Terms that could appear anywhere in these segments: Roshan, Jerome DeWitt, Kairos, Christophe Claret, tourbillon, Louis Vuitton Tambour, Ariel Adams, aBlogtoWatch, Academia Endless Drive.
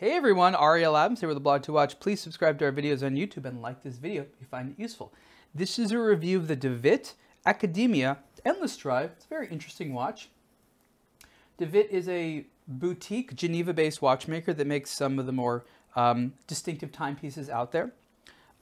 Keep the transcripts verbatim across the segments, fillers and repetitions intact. Hey everyone, Ariel Adams here with aBlogtoWatch. Please subscribe to our videos on YouTube and like this video if you find it useful. This is a review of the DeWitt Academia Endless Drive. It's a very interesting watch. DeWitt is a boutique Geneva-based watchmaker that makes some of the more um, distinctive timepieces out there.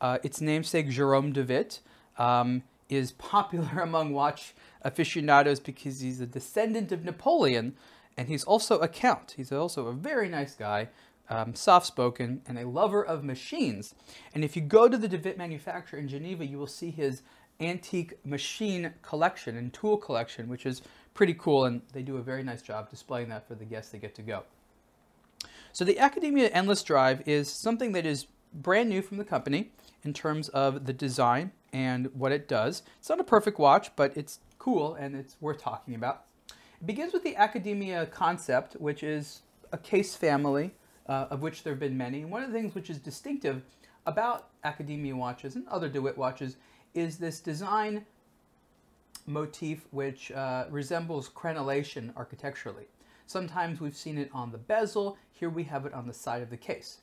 Uh, its namesake, Jerome DeWitt, um, is popular among watch aficionados because he's a descendant of Napoleon, and he's also a count. He's also a very nice guy, um, soft-spoken, and a lover of machines. And if you go to the DeWitt manufacturer in Geneva, you will see his antique machine collection and tool collection, which is pretty cool, and they do a very nice job displaying that for the guests that get to go. So the Academia Endless Drive is something that is brand new from the company in terms of the design and what it does. It's not a perfect watch, but it's cool and it's worth talking about. It begins with the Academia concept, which is a case family, uh, of which there have been many. And one of the things which is distinctive about Academia watches and other DeWitt watches is this design motif which uh, resembles crenellation architecturally. Sometimes we've seen it on the bezel. Here we have it on the side of the case.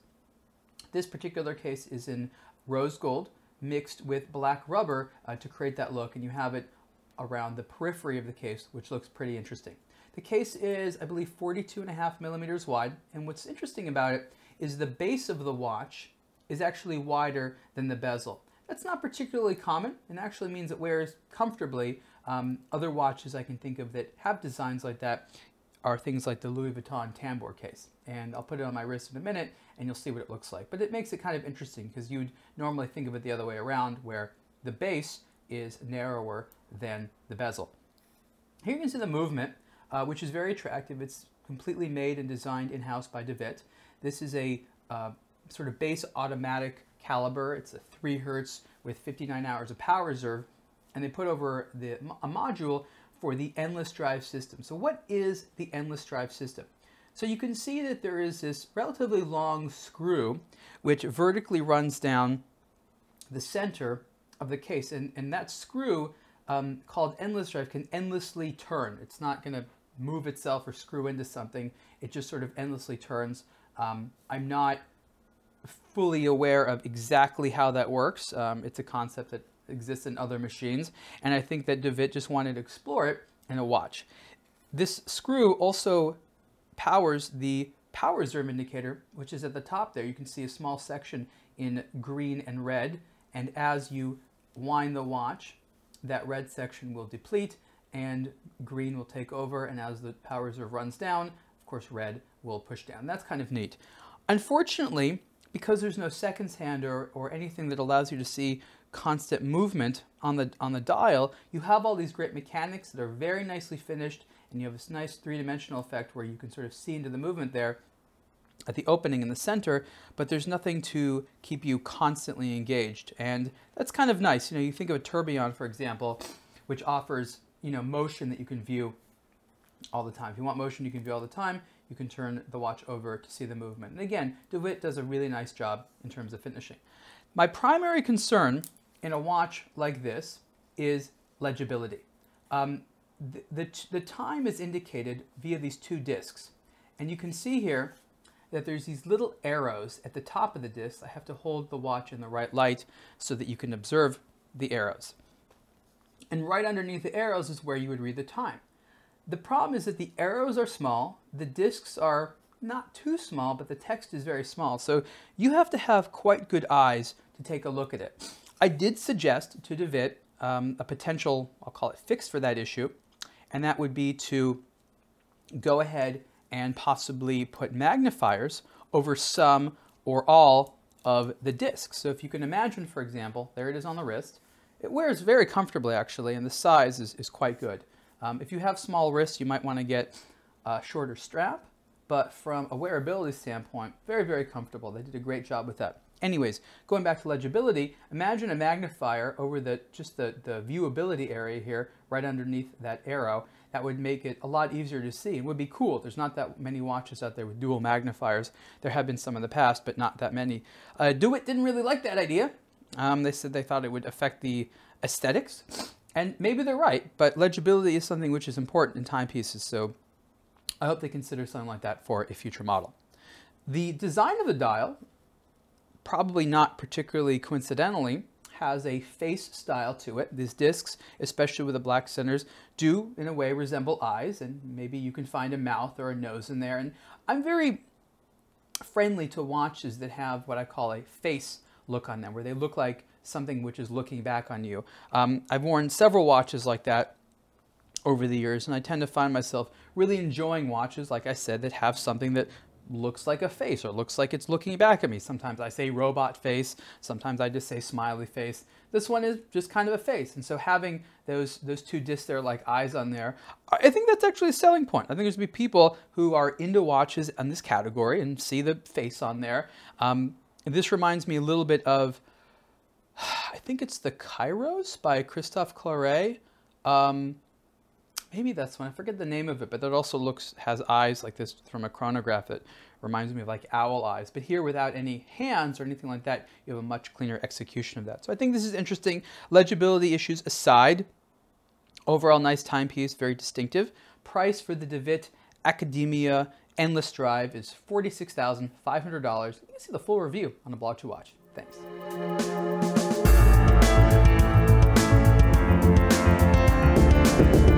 This particular case is in rose gold mixed with black rubber uh, to create that look, and you have it around the periphery of the case, which looks pretty interesting. The case is, I believe, forty-two and a half millimeters wide, and what's interesting about it is the base of the watch is actually wider than the bezel. That's not particularly common, and actually means it wears comfortably. Um, other watches I can think of that have designs like that are things like the Louis Vuitton Tambour case. And I'll put it on my wrist in a minute and you'll see what it looks like. But it makes it kind of interesting because you'd normally think of it the other way around, where the base is narrower than the bezel. Here you can see the movement, uh, which is very attractive. It's completely made and designed in-house by DeWitt. This is a uh, sort of base automatic caliber. It's a three hertz with fifty-nine hours of power reserve. And they put over the, a module for the Endless Drive system. So what is the Endless Drive system? So you can see that there is this relatively long screw which vertically runs down the center of the case, and, and that screw um, called Endless Drive can endlessly turn. It's not going to move itself or screw into something. It just sort of endlessly turns. Um, I'm not fully aware of exactly how that works. Um, it's a concept that exists in other machines, and I think that DeWitt just wanted to explore it in a watch. This screw also powers the power reserve indicator, which is at the top there. You can see a small section in green and red, and as you wind the watch, that red section will deplete and green will take over, and as the power reserve runs down, of course red will push down. That's kind of neat. Unfortunately, because there's no seconds hand or, or anything that allows you to see constant movement on the, on the dial, you have all these great mechanics that are very nicely finished, and you have this nice three-dimensional effect where you can sort of see into the movement there at the opening in the center, but there's nothing to keep you constantly engaged. And that's kind of nice. You know, you think of a tourbillon, for example, which offers, you know, motion that you can view all the time. If you want motion, you can view all the time. You can turn the watch over to see the movement. And again, DeWitt does a really nice job in terms of finishing. My primary concern in a watch like this is legibility. Um, the, the, the time is indicated via these two discs. And you can see here that there's these little arrows at the top of the disc. I have to hold the watch in the right light so that you can observe the arrows. And right underneath the arrows is where you would read the time. The problem is that the arrows are small, the discs are not too small, but the text is very small. So you have to have quite good eyes to take a look at it. I did suggest to DeWitt um, a potential, I'll call it fix for that issue, and that would be to go ahead and possibly put magnifiers over some or all of the discs. So if you can imagine, for example, there it is on the wrist. It wears very comfortably, actually, and the size is, is quite good. Um, if you have small wrists, you might want to get a shorter strap, but from a wearability standpoint, very, very comfortable. They did a great job with that. Anyways, going back to legibility, imagine a magnifier over the just the, the viewability area here, right underneath that arrow. That would make it a lot easier to see. It would be cool. There's not that many watches out there with dual magnifiers. There have been some in the past, but not that many. Uh, DeWitt didn't really like that idea. Um, they said they thought it would affect the aesthetics. And maybe they're right, but legibility is something which is important in timepieces, so I hope they consider something like that for a future model. The design of the dial, probably not particularly coincidentally, has a face style to it. These discs, especially with the black centers, do in a way resemble eyes, and maybe you can find a mouth or a nose in there. And I'm very friendly to watches that have what I call a face look on them, where they look like something which is looking back on you. Um, I've worn several watches like that over the years, and I tend to find myself really enjoying watches, like I said, that have something that looks like a face or looks like it's looking back at me. Sometimes I say robot face, sometimes I just say smiley face. This one is just kind of a face, and so having those those two discs there like eyes on there, I think that's actually a selling point. I think there's going to be people who are into watches in this category and see the face on there. Um, this reminds me a little bit of, I think it's the Kairos by Christophe Claret. Um, Maybe that's one, I forget the name of it, but that also looks, has eyes like this from a chronograph. It reminds me of like owl eyes, but here without any hands or anything like that, you have a much cleaner execution of that. So I think this is interesting. Legibility issues aside, overall nice timepiece, very distinctive. Price for the DeWitt Academia Endless Drive is forty-six thousand five hundred dollars. You can see the full review on aBlogtoWatch. Thanks.